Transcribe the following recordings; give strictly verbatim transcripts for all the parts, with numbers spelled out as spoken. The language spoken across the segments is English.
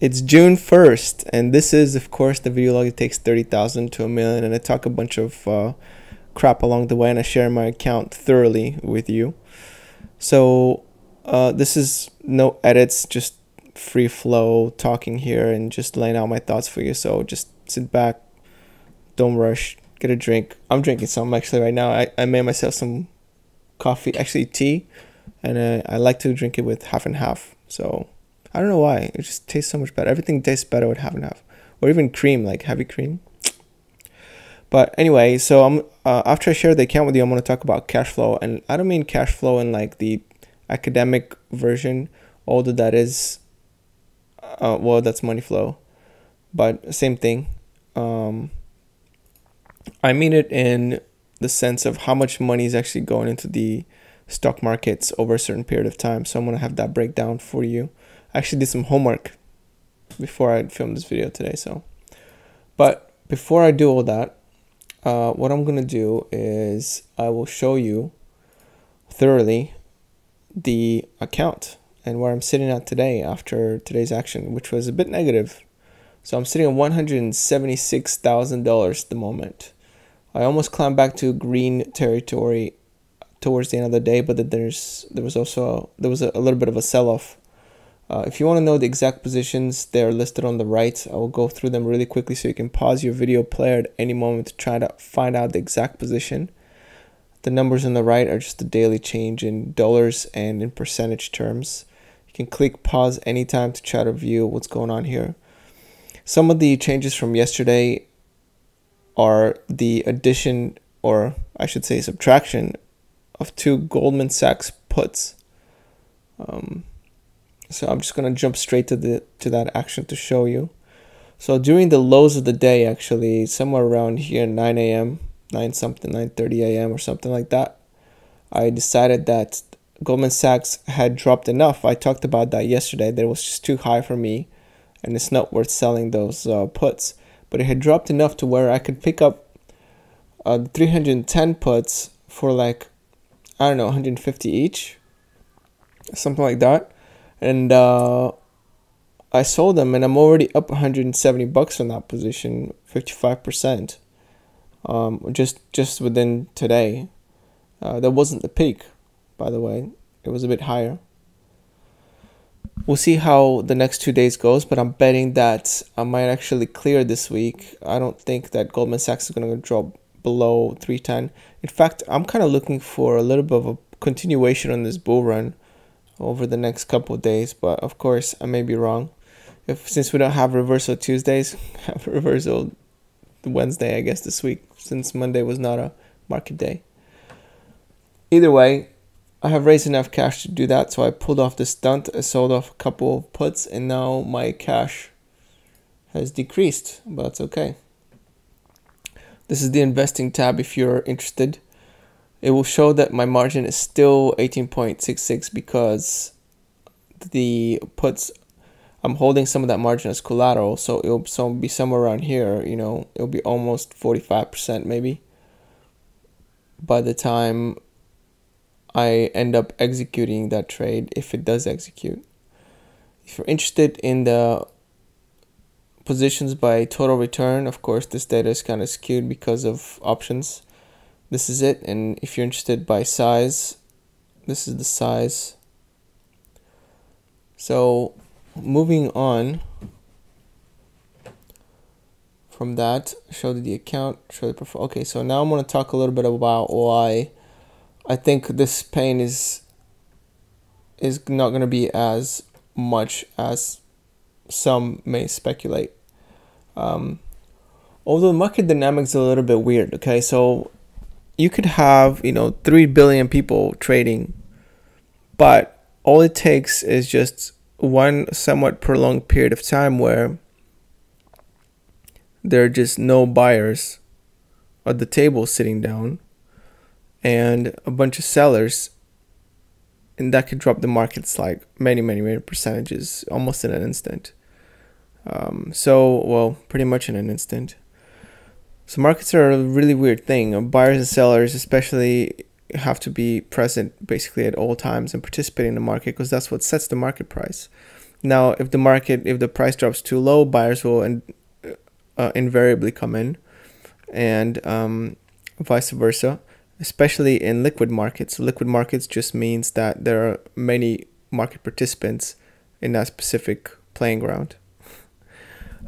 It's June first, and this is, of course, the video log that takes thirty thousand to a million, and I talk a bunch of uh, crap along the way, and I share my account thoroughly with you. So uh, this is no edits, just free flow talking here and just laying out my thoughts for you. So just sit back, don't rush, get a drink. I'm drinking some actually right now. I, I made myself some coffee, actually tea, and uh, I like to drink it with half and half. So I don't know why, it just tastes so much better. Everything tastes better with half and half, or even cream, like heavy cream. But anyway, so I'm uh, after I share the account with you, I'm going to talk about cash flow, and I don't mean cash flow in like the academic version, although that is, uh, well, that's money flow, but same thing. Um, I mean it in the sense of how much money is actually going into the stock markets over a certain period of time. So I'm going to have that breakdown for you. I actually did some homework before I filmed this video today. So, but before I do all that, uh, what I'm going to do is I will show you thoroughly the account and where I'm sitting at today after today's action, which was a bit negative. So I'm sitting at one hundred seventy-six thousand dollars at the moment. I almost climbed back to green territory towards the end of the day, but then there's there was also there was a, a little bit of a sell-off. Uh, if you want to know the exact positions, they're listed on the right. I will go through them really quickly so you can pause your video player at any moment to try to find out the exact position. The numbers on the right are just the daily change in dollars and in percentage terms. You can click pause anytime to try to view what's going on here. Some of the changes from yesterday are the addition, or I should say subtraction, of two Goldman Sachs puts. Um, so I'm just going to jump straight to the to that action to show you. So during the lows of the day, actually, somewhere around here, nine A M, nine something, nine thirty A M or something like that, I decided that Goldman Sachs had dropped enough. I talked about that yesterday, that it was just too high for me, and it's not worth selling those uh, puts. But it had dropped enough to where I could pick up uh, three hundred ten puts for like, I don't know, one hundred fifty each, something like that. And uh, I sold them, and I'm already up one hundred seventy bucks on that position, fifty-five percent, um, just, just within today. Uh, that wasn't the peak, by the way. It was a bit higher. We'll see how the next two days goes, but I'm betting that I might actually clear this week. I don't think that Goldman Sachs is going to drop below three ten. In fact, I'm kind of looking for a little bit of a continuation on this bull run over the next couple of days, but of course, I may be wrong. If Since we don't have reversal Tuesdays, have reversal Wednesday, I guess, this week, since Monday was not a market day. Either way, I have raised enough cash to do that, so I pulled off the stunt, I sold off a couple of puts, and now my cash has decreased, but that's okay. This is the investing tab if you're interested. It will show that my margin is still eighteen point six six because the puts, I'm holding some of that margin as collateral, so it'll so be somewhere around here, you know, it'll be almost forty-five percent maybe by the time I end up executing that trade, if it does execute. If you're interested in the positions by total return, of course, this data is kind of skewed because of options. This is it. And if you're interested by size, this is the size. So moving on from that, show the account, show the profile. Okay, so now I'm going to talk a little bit about why I think this pain is is not going to be as much as some may speculate. Um, although the market dynamics are a little bit weird, okay? So you could have, you know, three billion people trading, but all it takes is just one somewhat prolonged period of time where there are just no buyers at the table sitting down, and a bunch of sellers, and that could drop the markets like many, many, many percentages almost in an instant. Um, so, well, pretty much in an instant. So markets are a really weird thing. Buyers and sellers especially have to be present basically at all times and participate in the market because that's what sets the market price. Now, if the market, if the price drops too low, buyers will in, uh, invariably come in, and um, vice versa, especially in liquid markets. Liquid markets just means that there are many market participants in that specific playing ground.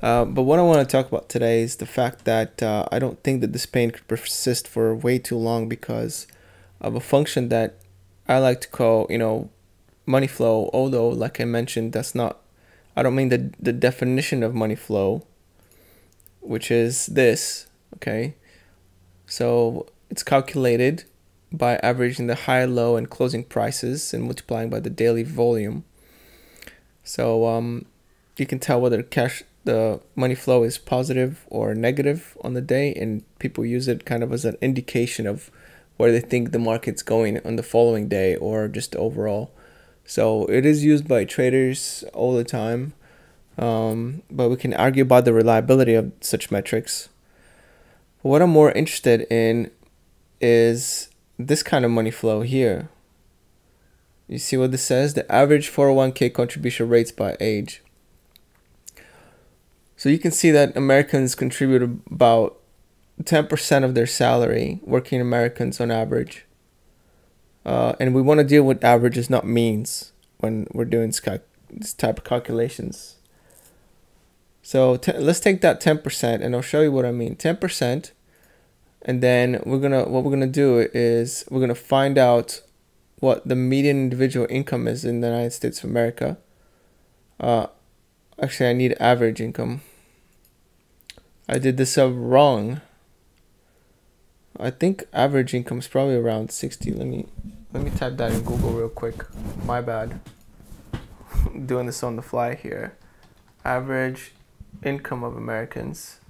Uh, but what I want to talk about today is the fact that uh, I don't think that this pain could persist for way too long because of a function that I like to call, you know, money flow. Although, like I mentioned, that's not, I don't mean the, the definition of money flow, which is this, okay? So it's calculated by averaging the high, low, and closing prices and multiplying by the daily volume. So um, you can tell whether cash, the money flow is positive or negative on the day, and people use it kind of as an indication of where they think the market's going on the following day or just overall. So it is used by traders all the time, um, but we can argue about the reliability of such metrics. What I'm more interested in is this kind of money flow here. You see what this says? The average four oh one K contribution rates by age. So you can see that Americans contribute about ten percent of their salary, working Americans on average. Uh, and we want to deal with averages, not means, when we're doing this type of calculations. So t let's take that ten percent, and I'll show you what I mean. ten percent, and then we're gonna what we're gonna do is we're gonna find out what the median individual income is in the United States of America. Uh, actually, I need average income. I did this up wrong. I think average income is probably around sixty. Let me let me type that in Google real quick. My bad. Doing this on the fly here. Average income of Americans.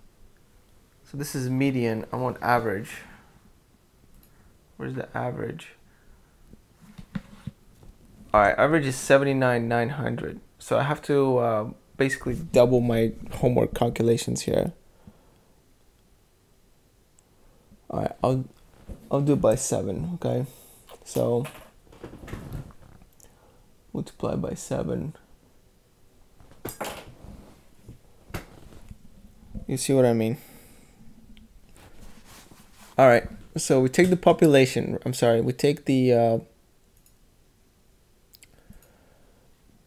So this is median. I want average. Where's the average? All right, average is seventy-nine thousand nine hundred. So I have to uh, basically double my homework calculations here. All right, I'll, I'll do it by seven, okay? So, multiply by seven. You see what I mean? All right, so we take the population, I'm sorry, we take the, uh,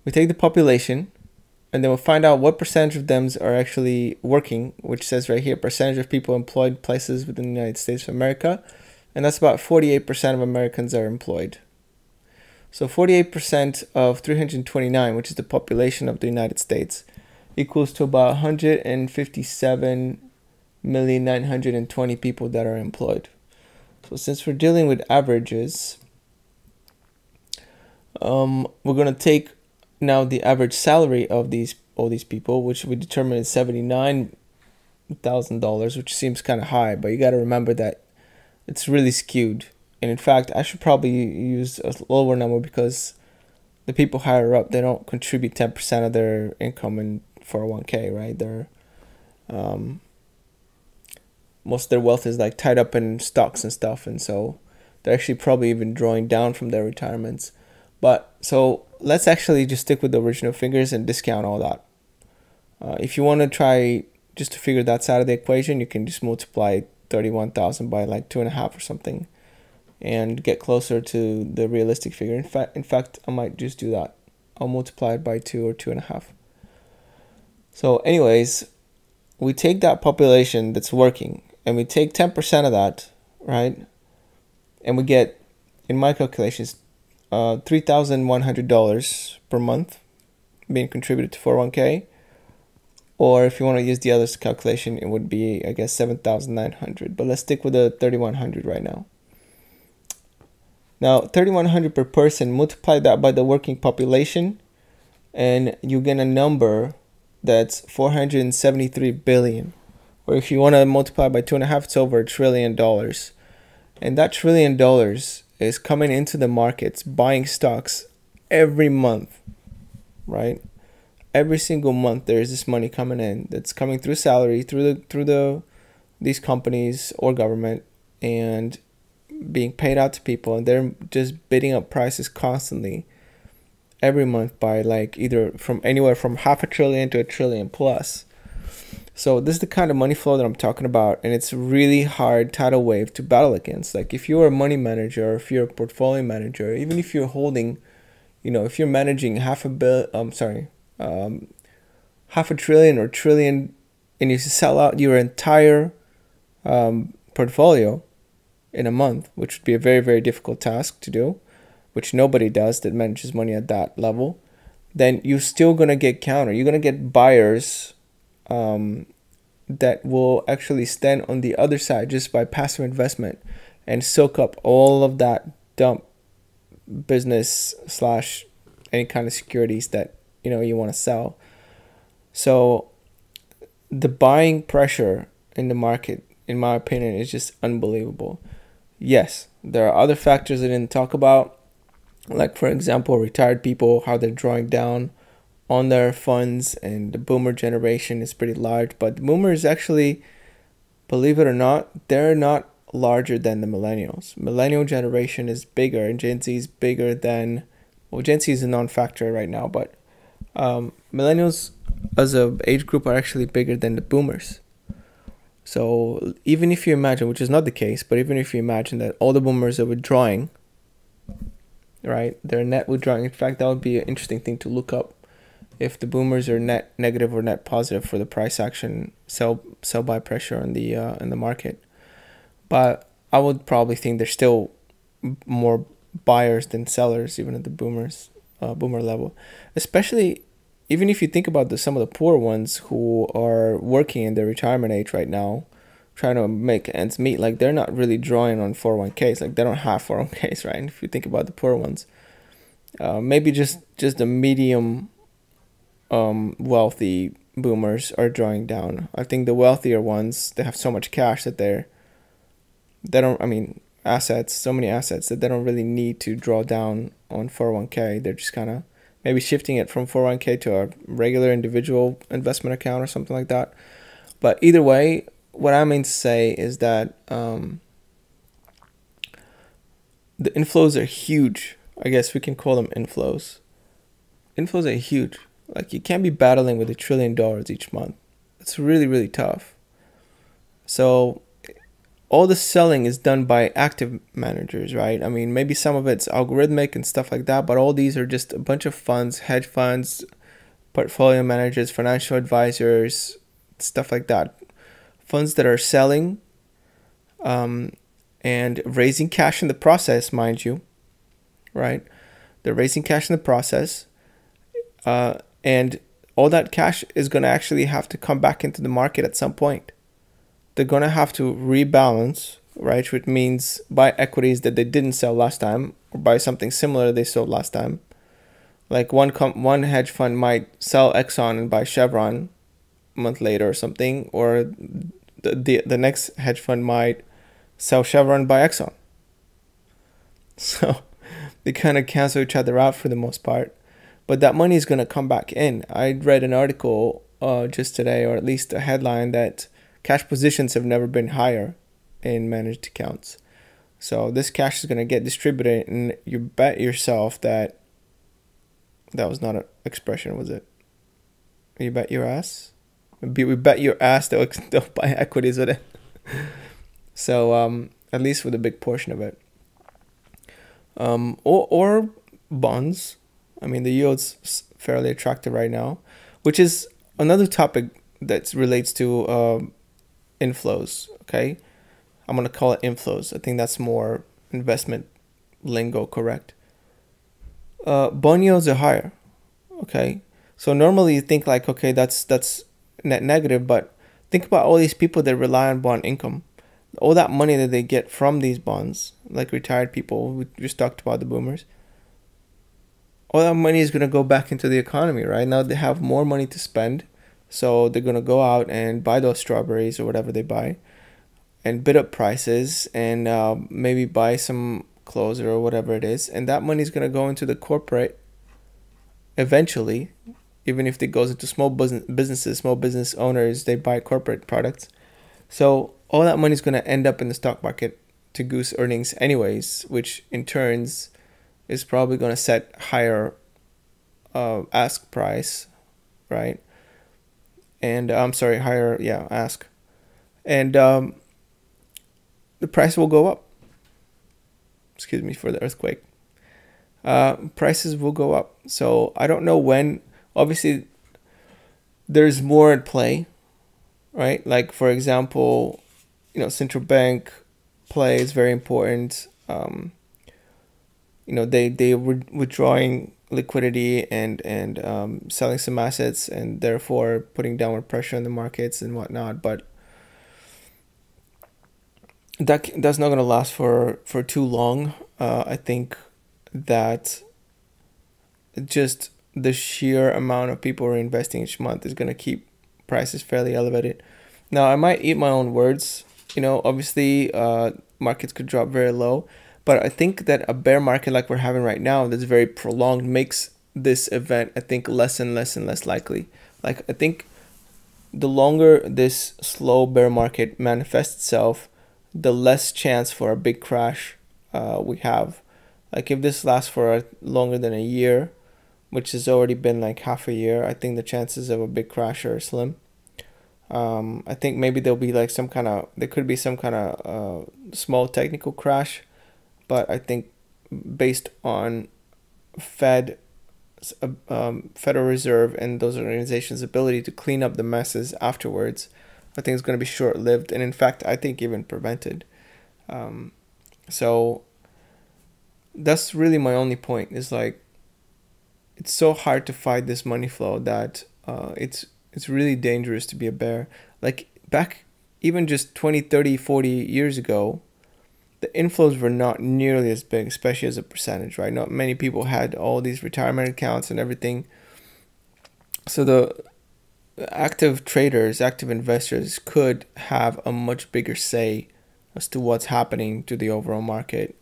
we take the population, and then we'll find out what percentage of them are actually working, which says right here, percentage of people employed places within the United States of America. And that's about forty-eight percent of Americans are employed. So forty-eight percent of three hundred twenty-nine, which is the population of the United States, equals to about one hundred fifty-seven million nine hundred twenty people that are employed. So since we're dealing with averages, um, we're gonna take now the average salary of these all these people, which we determined is seventy-nine thousand dollars, which seems kind of high, but you got to remember that it's really skewed. And in fact, I should probably use a lower number because the people higher up, they don't contribute ten percent of their income in four oh one K, right? They're, um, most of their wealth is like tied up in stocks and stuff, and so they're actually probably even drawing down from their retirements. But so let's actually just stick with the original figures and discount all that. Uh, if you want to try just to figure that side of the equation, you can just multiply thirty-one thousand by like two and a half or something and get closer to the realistic figure. In fact, in fact, I might just do that. I'll multiply it by two or two and a half. So anyways, we take that population that's working and we take ten percent of that, right? And we get, in my calculations, Uh, three thousand one hundred dollars per month being contributed to four oh one K, or if you want to use the other calculation, it would be, I guess, seven thousand nine hundred dollars, but let's stick with the three thousand one hundred dollars right now. Now, three thousand one hundred dollars per person, multiply that by the working population, and you get a number that's four hundred seventy-three billion dollars, or if you want to multiply by two and a half, it's over a trillion dollars, and that trillion dollars is coming into the markets, buying stocks every month, right? Every single month there is this money coming in that's coming through salary, through the through the these companies or government, and being paid out to people, and they're just bidding up prices constantly. every month by like either from anywhere from half a trillion to a trillion plus. So this is the kind of money flow that I'm talking about, and it's really hard tidal wave to battle against. Like if you're a money manager, if you're a portfolio manager, even if you're holding, you know, if you're managing half a bill, I'm sorry, um, half a trillion or trillion, and you sell out your entire um, portfolio in a month, which would be a very, very difficult task to do, which nobody does that manages money at that level, then you're still going to get counter. You're going to get buyers Um, that will actually stand on the other side just by passive investment and soak up all of that dump business slash any kind of securities that you know you want to sell. So the buying pressure in the market, in my opinion, is just unbelievable. Yes, there are other factors I didn't talk about, like for example retired people, how they're drawing down on their funds, and the boomer generation is pretty large, but the boomers actually, believe it or not, they're not larger than the millennials. Millennial generation is bigger, and Gen Z is bigger than, well, Gen Z is a non-factor right now, but um, millennials as a age group are actually bigger than the boomers. So even if you imagine, which is not the case, but even if you imagine that all the boomers are withdrawing, right, they're net withdrawing. In fact, that would be an interesting thing to look up, if the boomers are net negative or net positive for the price action, sell sell buy pressure on the uh, in the market. But I would probably think there's still more buyers than sellers, even at the boomers uh, boomer level. Especially even if you think about the, some of the poor ones who are working in their retirement age right now, trying to make ends meet. Like they're not really drawing on four oh one Ks. Like they don't have four oh one Ks, right? And if you think about the poor ones, uh, maybe just just the medium. Um, wealthy boomers are drawing down. I think the wealthier ones, they have so much cash that they're, they don't, I mean, assets, so many assets that they don't really need to draw down on four oh one K. They're just kind of maybe shifting it from four oh one K to a regular individual investment account or something like that. But either way, what I mean to say is that um, the inflows are huge. I guess we can call them inflows. Inflows are huge. Like you can't be battling with a trillion dollars each month. It's really, really tough. So all the selling is done by active managers, right? I mean, maybe some of it's algorithmic and stuff like that, but all these are just a bunch of funds, hedge funds, portfolio managers, financial advisors, stuff like that. Funds that are selling um, and raising cash in the process, mind you, right? They're raising cash in the process. Uh, and all that cash is going to actually have to come back into the market at some point. They're going to have to rebalance, right? Which means buy equities that they didn't sell last time, or buy something similar they sold last time. Like one com one hedge fund might sell Exxon and buy Chevron a month later or something, or the, the, the next hedge fund might sell Chevron and buy Exxon. So they kind of cancel each other out for the most part. But that money is going to come back in. I read an article uh, just today, or at least a headline, that cash positions have never been higher in managed accounts. So this cash is going to get distributed, and you bet yourself that, that was not an expression, was it? You bet your ass? We bet your ass they'll, they'll buy equities with it. So um, at least with a big portion of it. Um, or, or bonds. I mean, the yield's fairly attractive right now, which is another topic that relates to um, inflows, okay? I'm going to call it inflows. I think that's more investment lingo correct. Uh, bond yields are higher, okay? So normally you think like, okay, that's, that's net negative, but think about all these people that rely on bond income. All that money that they get from these bonds, like retired people, we just talked about the boomers. All that money is going to go back into the economy, right? Now they have more money to spend. So they're going to go out and buy those strawberries or whatever they buy and bid up prices and uh, maybe buy some clothes or whatever it is. And that money is going to go into the corporate eventually, even if it goes into small business businesses, small business owners, they buy corporate products. So all that money is going to end up in the stock market to goose earnings anyways, which in turns is probably going to set higher uh, ask price, right? And I'm sorry, higher, yeah, ask. And um, the price will go up. Excuse me for the earthquake. Uh, prices will go up. So I don't know when. Obviously, there's more at play, right? Like, for example, you know, central bank play is very important. Um, you know, they, they were withdrawing liquidity and, and um, selling some assets and therefore putting downward pressure on the markets and whatnot. But that that's not going to last for, for too long. Uh, I think that just the sheer amount of people who are investing each month is going to keep prices fairly elevated. Now, I might eat my own words. You know, obviously, uh, markets could drop very low. But I think that a bear market like we're having right now that's very prolonged makes this event, I think, less and less and less likely. Like, I think the longer this slow bear market manifests itself, the less chance for a big crash uh, we have. Like, if this lasts for a, longer than a year, which has already been like half a year, I think the chances of a big crash are slim. Um, I think maybe there'll be like some kind of, there could be some kind of uh, small technical crash. But I think based on Fed, um, Federal Reserve and those organizations' ability to clean up the messes afterwards, I think it's going to be short-lived. And in fact, I think even prevented. Um, so that's really my only point, is like, it's so hard to fight this money flow that uh, it's, it's really dangerous to be a bear. Like, back even just twenty, thirty, forty years ago, the inflows were not nearly as big, especially as a percentage, right? Not many people had all these retirement accounts and everything. So the active traders, active investors could have a much bigger say as to what's happening to the overall market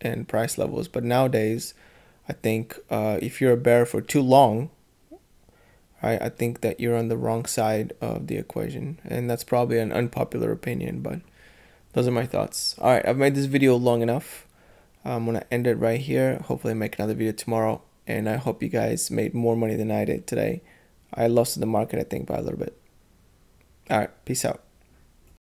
and price levels. But nowadays, I think uh, if you're a bear for too long, right, I think that you're on the wrong side of the equation. And that's probably an unpopular opinion, but those are my thoughts. All right, I've made this video long enough. I'm going to end it right here. Hopefully I make another video tomorrow. And I hope you guys made more money than I did today. I lost in the market, I think, by a little bit. All right, peace out.